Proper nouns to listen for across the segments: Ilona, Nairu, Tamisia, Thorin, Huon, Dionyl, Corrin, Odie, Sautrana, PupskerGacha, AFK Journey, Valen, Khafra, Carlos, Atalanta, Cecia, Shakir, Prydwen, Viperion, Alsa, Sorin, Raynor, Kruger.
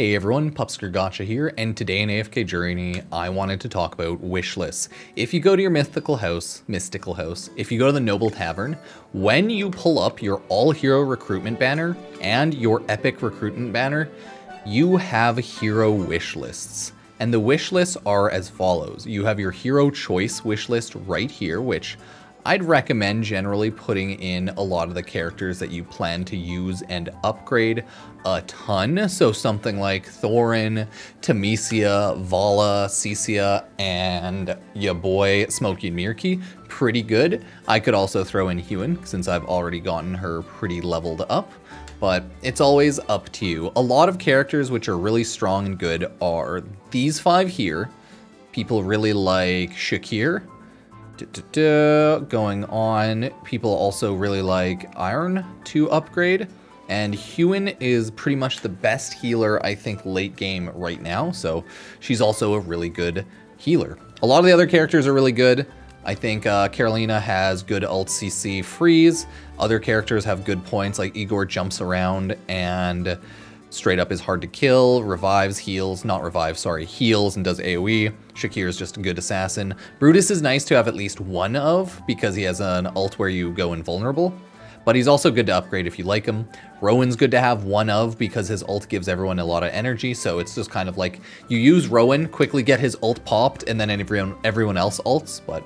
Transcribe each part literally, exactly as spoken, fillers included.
Hey everyone, PupskerGacha here, and today in A F K Journey, I wanted to talk about wish lists. If you go to your mythical house, mystical house, if you go to the Noble Tavern, when you pull up your all hero recruitment banner and your epic recruitment banner, you have hero wish lists. And the wish lists are as follows. You have your hero choice wish list right here, which I'd recommend generally putting in a lot of the characters that you plan to use and upgrade a ton. So something like Thorin, Tamisia, Vala, Cecia, and your boy Smokey and Mirky. Pretty good. I could also throw in Huon since I've already gotten her pretty leveled up. But it's always up to you. A lot of characters which are really strong and good are these five here. People really like Shakir. Going on, people also really like Iron to upgrade, and Huon is pretty much the best healer, I think, late game right now, so she's also a really good healer. A lot of the other characters are really good. I think uh, Carolina has good ult C C freeze. Other characters have good points, like Igor jumps around and straight up is hard to kill, revives, heals, not revive, sorry, heals and does AoE. Shakir is just a good assassin. Brutus is nice to have at least one of because he has an ult where you go invulnerable, but he's also good to upgrade if you like him. Rowan's good to have one of because his ult gives everyone a lot of energy, so it's just kind of like you use Rowan, quickly get his ult popped, and then everyone, everyone else ults, but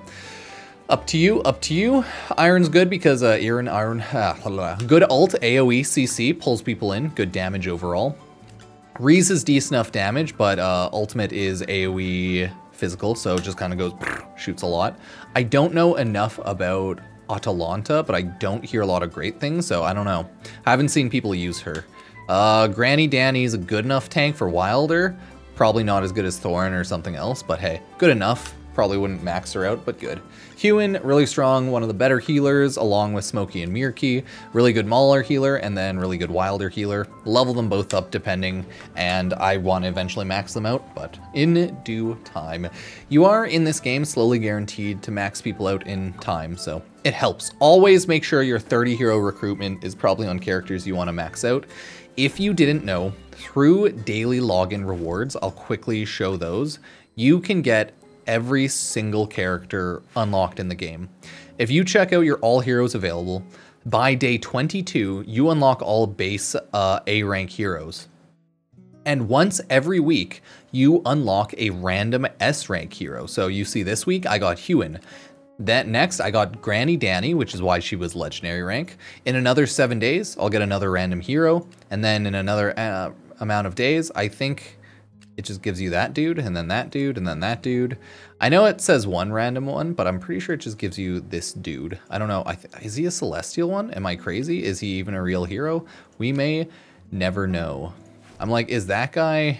up to you, up to you. Iron's good because uh, Iron, Iron, ah, good ult, AoE, C C, pulls people in, good damage overall. Reese is decent enough damage, but uh, ultimate is AoE physical, so it just kind of goes, shoots a lot. I don't know enough about Atalanta, but I don't hear a lot of great things, so I don't know. I haven't seen people use her. Uh, Granny Danny's a good enough tank for Wilder, probably not as good as Thorin or something else, but hey, good enough. Probably wouldn't max her out, but good. Huon, really strong, one of the better healers, along with Smokey and Mirky. Really good Mauler healer, and then really good Wilder healer. Level them both up depending, and I want to eventually max them out, but in due time. You are, in this game, slowly guaranteed to max people out in time, so it helps. Always make sure your thirty hero recruitment is probably on characters you want to max out. If you didn't know, through daily login rewards, I'll quickly show those, you can get every single character unlocked in the game. If you check out your all heroes available, by day twenty-two, you unlock all base uh, A rank heroes. And once every week, you unlock a random S rank hero. So you see this week, I got Huon. That next, I got Granny Danny, which is why she was legendary rank. In another seven days, I'll get another random hero. And then in another uh, amount of days, I think it just gives you that dude, and then that dude, and then that dude. I know it says one random one, but I'm pretty sure it just gives you this dude. I don't know. I th is he a celestial one? Am I crazy? Is he even a real hero? We may never know. I'm like, is that guy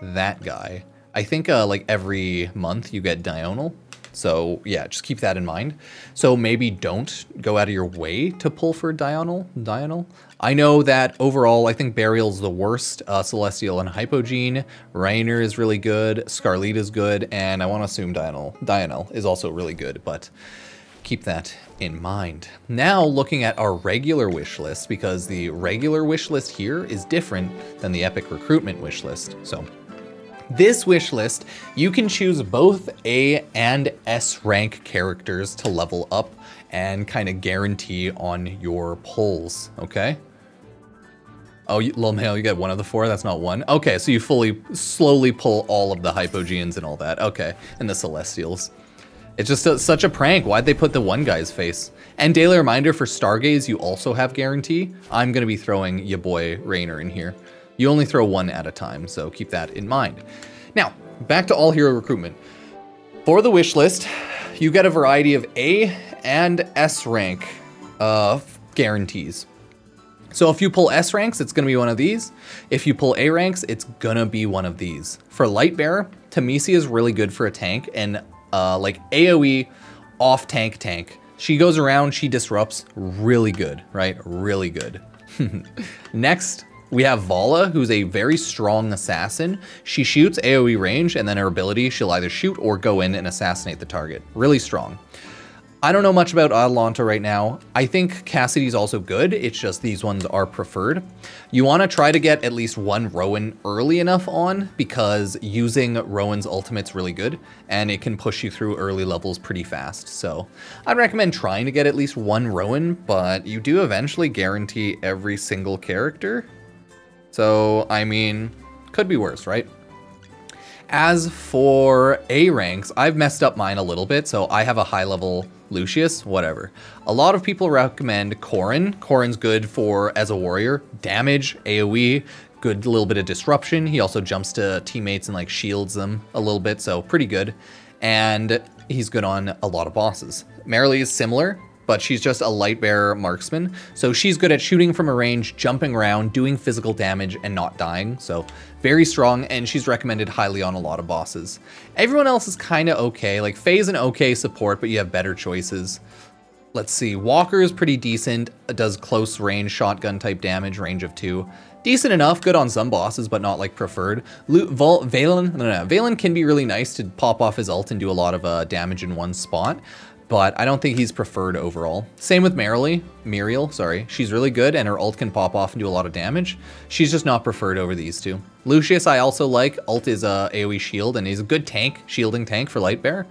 that guy? I think uh, like every month you get Dionyl. So yeah, just keep that in mind. So maybe don't go out of your way to pull for Dionyl. Dionyl. I know that overall, I think Burial's the worst. Uh, Celestial and Hypogene. Rainer is really good. Scarlet is good. And I want to assume Dionyl, Dionyl is also really good, but keep that in mind. Now looking at our regular wish list, because the regular wish list here is different than the epic recruitment wish list. So this wish list, you can choose both A and S rank characters to level up and kind of guarantee on your pulls, okay? Oh, you, Lil Mail, you got one of the four, that's not one. Okay, so you fully, slowly pull all of the Hypogeans and all that, okay, and the Celestials. It's just a, such a prank. Why'd they put the one guy's face? And daily reminder for Stargaze, you also have guarantee. I'm gonna be throwing your boy Raynor in here. You only throw one at a time, so keep that in mind. Now, back to all hero recruitment. For the wish list, you get a variety of A and S rank uh, guarantees. So if you pull S ranks, it's gonna be one of these. If you pull A ranks, it's gonna be one of these. For Lightbearer, Tamisia is really good for a tank and uh, like AoE off tank tank. She goes around, she disrupts, really good, right? Really good. Next, we have Vala, who's a very strong assassin. She shoots AoE range, and then her ability, she'll either shoot or go in and assassinate the target. Really strong. I don't know much about Atalanta right now. I think Cassidy's also good, it's just these ones are preferred. You want to try to get at least one Rowan early enough on, because using Rowan's ultimate's really good, and it can push you through early levels pretty fast. So I'd recommend trying to get at least one Rowan, but you do eventually guarantee every single character. So, I mean, could be worse, right? As for A ranks, I've messed up mine a little bit, so I have a high level Lucius, whatever. A lot of people recommend Corrin. Corrin's good for, as a warrior, damage, AoE, good little bit of disruption. He also jumps to teammates and like shields them a little bit, so pretty good. And he's good on a lot of bosses. Merrily is similar, but she's just a light bearer marksman. So she's good at shooting from a range, jumping around, doing physical damage, and not dying. So very strong, and she's recommended highly on a lot of bosses. Everyone else is kind of okay. Like Faye's an okay support, but you have better choices. Let's see, Walker is pretty decent, does close range, shotgun type damage, range of two. Decent enough, good on some bosses, but not like preferred. Lu Vol Valen, no, no, no. Valen can be really nice to pop off his ult and do a lot of uh, damage in one spot, but I don't think he's preferred overall. Same with Merrily, Muriel, sorry. She's really good and her ult can pop off and do a lot of damage. She's just not preferred over these two. Lucius I also like. Ult is a AoE shield and he's a good tank, shielding tank for light bearer.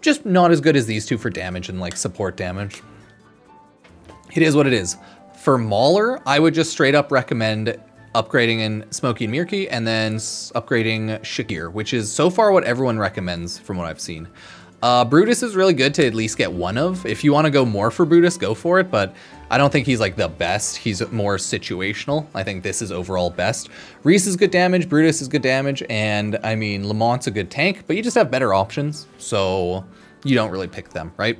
Just not as good as these two for damage and like support damage. It is what it is. For Mauler, I would just straight up recommend upgrading in Smokey and Mirky and then upgrading Shakir, which is so far what everyone recommends from what I've seen. Uh, Brutus is really good to at least get one of. If you want to go more for Brutus, go for it, but I don't think he's like the best. He's more situational. I think this is overall best. Reese is good damage, Brutus is good damage, and I mean, Lamont's a good tank, but you just have better options, so you don't really pick them, right?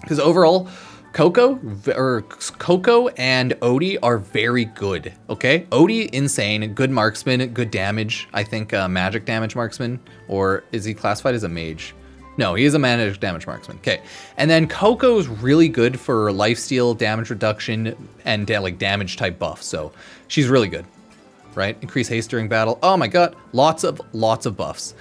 Because overall, Coco, or Coco and Odie are very good, okay? Odie, insane, good marksman, good damage. I think uh, magic damage marksman, or is he classified as a mage? No, he is a managed damage marksman. Okay. And then Coco's really good for lifesteal, damage reduction, and da like damage type buff. So she's really good, right? Increase haste during battle. Oh my God. Lots of, lots of buffs.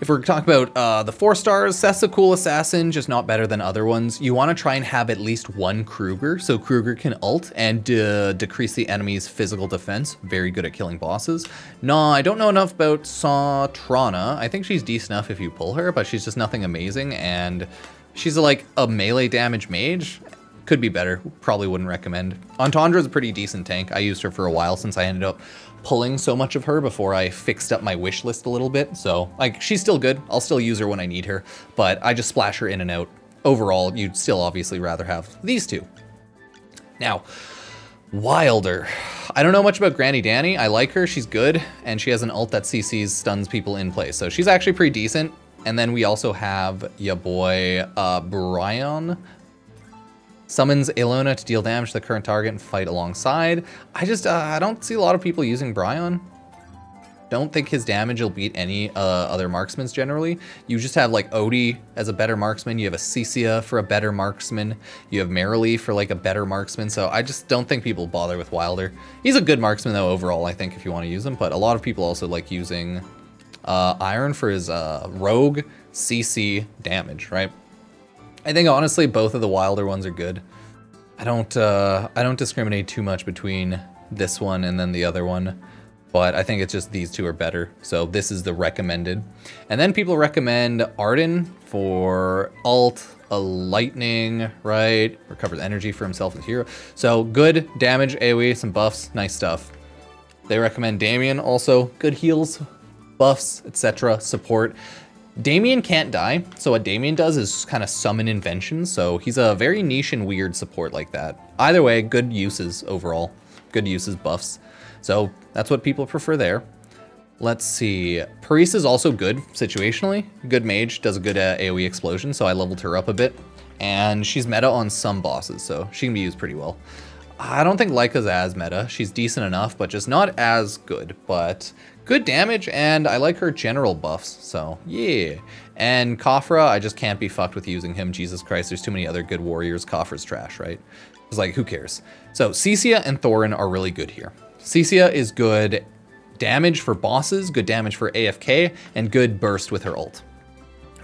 If we're talking about uh, the four stars, Seth's a cool assassin, just not better than other ones. You want to try and have at least one Kruger, so Kruger can ult and uh, decrease the enemy's physical defense. Very good at killing bosses. Nah, I don't know enough about Sautrana. I think she's decent enough if you pull her, but she's just nothing amazing, and she's like a melee damage mage. Could be better, probably wouldn't recommend. Entendre's a pretty decent tank. I used her for a while since I ended up pulling so much of her before I fixed up my wish list a little bit. So like she's still good. I'll still use her when I need her, but I just splash her in and out. Overall, you'd still obviously rather have these two. Now, Wilder. I don't know much about Granny Danny. I like her, she's good, and she has an ult that C Cs, stuns people in place. So she's actually pretty decent. And then we also have ya boy uh, Brian. Summons Ilona to deal damage to the current target and fight alongside. I just, uh, I don't see a lot of people using Bryon. Don't think his damage will beat any uh, other marksmen generally. You just have like Odie as a better marksman. You have Acecia for a better marksman. You have Merrily for like a better marksman. So I just don't think people bother with Wilder. He's a good marksman though overall, I think, if you want to use him. But a lot of people also like using uh, Iron for his uh, rogue C C damage, right? I think honestly both of the Wilder ones are good. I don't uh, I don't discriminate too much between this one and then the other one, but I think it's just these two are better. So this is the recommended. And then people recommend Arden for ult, a lightning, right? Recovers energy for himself as a hero. So good damage, AoE, some buffs, nice stuff. They recommend Damien also, good heals, buffs, et cetera, support. Damien can't die, so what Damien does is kind of summon inventions, so he's a very niche and weird support like that. Either way, good uses overall. Good uses, buffs. So that's what people prefer there. Let's see. Paris is also good situationally. Good mage, does a good uh, AoE explosion, so I leveled her up a bit. And she's meta on some bosses, so she can be used pretty well. I don't think Lyca's as meta. She's decent enough, but just not as good, but good damage, and I like her general buffs, so yeah. And Khafra, I just can't be fucked with using him. Jesus Christ, there's too many other good warriors. Khafra's trash, right? It's like, who cares? So Cecia and Thorin are really good here. Cecia is good damage for bosses, good damage for A F K, and good burst with her ult.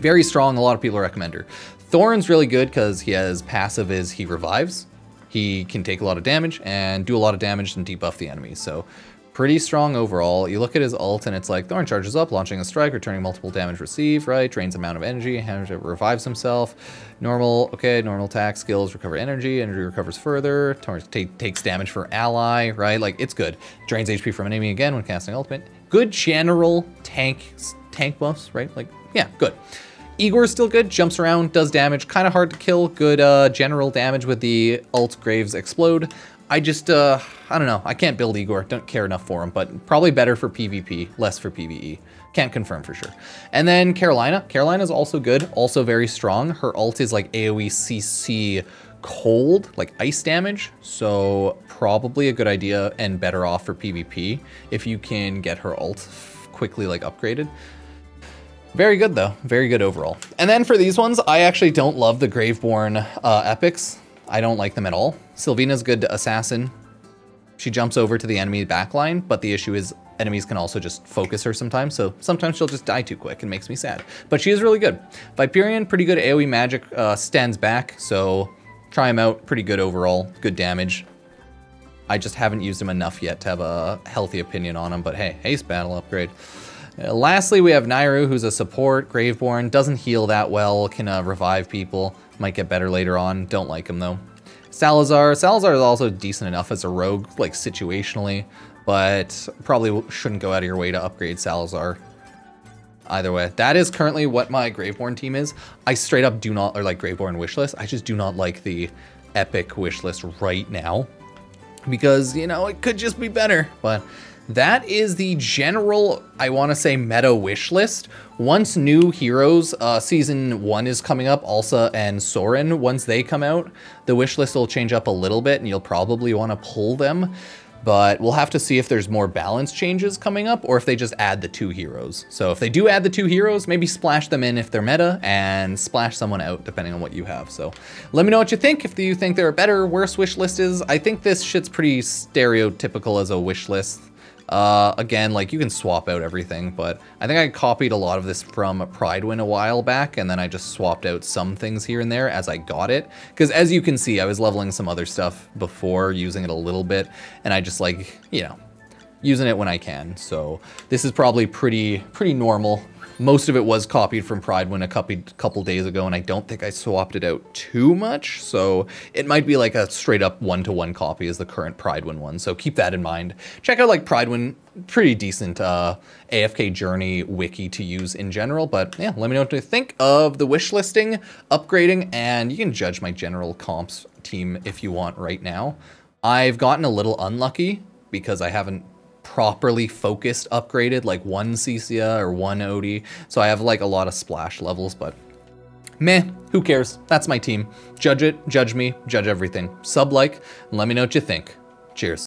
Very strong, a lot of people recommend her. Thorin's really good because he has passive is he revives. He can take a lot of damage and do a lot of damage and debuff the enemy. So pretty strong overall. You look at his ult and it's like Thorin charges up, launching a strike, returning multiple damage received, right? Drains amount of energy, revives himself. Normal, okay, normal attack, skills, recover energy, energy recovers further. Thorin takes damage for ally, right? Like it's good. Drains H P from an enemy again when casting ultimate. Good general tank, tank buffs, right? Like, yeah, good. Igor's still good, jumps around, does damage, kind of hard to kill, good uh, general damage with the ult Graves Explode. I just, uh, I don't know, I can't build Igor, don't care enough for him, but probably better for PvP, less for PvE. Can't confirm for sure. And then Carolina, Carolina's also good, also very strong. Her ult is like AoE C C cold, like ice damage, so probably a good idea and better off for PvP if you can get her ult quickly like upgraded. Very good though, very good overall. And then for these ones, I actually don't love the Graveborn uh, epics. I don't like them at all. Sylvina's good to assassin. She jumps over to the enemy backline, but the issue is enemies can also just focus her sometimes, so sometimes she'll just die too quick and makes me sad. But she is really good. Viperion, pretty good AoE magic, uh, stands back, so try him out, pretty good overall, good damage. I just haven't used him enough yet to have a healthy opinion on him, but hey, Ace Battle upgrade. Uh, lastly, we have Nairu, who's a support, Graveborn, doesn't heal that well, can uh, revive people, might get better later on, don't like him though. Salazar, Salazar is also decent enough as a rogue, like situationally, but probably shouldn't go out of your way to upgrade Salazar. Either way, that is currently what my Graveborn team is. I straight up do not, or like Graveborn wishlist, I just do not like the epic wishlist right now, because, you know, it could just be better, but... That is the general, I want to say, meta wish list. Once new heroes, uh, season one is coming up, Alsa and Sorin, once they come out, the wish list will change up a little bit and you'll probably want to pull them, but we'll have to see if there's more balance changes coming up or if they just add the two heroes. So if they do add the two heroes, maybe splash them in if they're meta and splash someone out depending on what you have. So let me know what you think, if you think there are better or worse wish lists. I think this shit's pretty stereotypical as a wish list. Uh, again, like you can swap out everything, but I think I copied a lot of this from Prydwen a while back, and then I just swapped out some things here and there as I got it. Because as you can see, I was leveling some other stuff before using it a little bit, and I just like, you know, using it when I can. So this is probably pretty, pretty normal. Most of it was copied from Prydwen a couple, couple days ago, and I don't think I swapped it out too much, so it might be like a straight up one-to-one copy is the current Prydwen one, so keep that in mind. Check out like Prydwen, pretty decent uh, A F K Journey wiki to use in general, but yeah, let me know what you think of the wish listing, upgrading, and you can judge my general comps team if you want right now. I've gotten a little unlucky because I haven't properly focused upgraded like one Cecelia or one Odie, so I have like a lot of splash levels, but meh, who cares? That's my team. Judge it, judge me, judge everything. Sub, like, and let me know what you think. Cheers.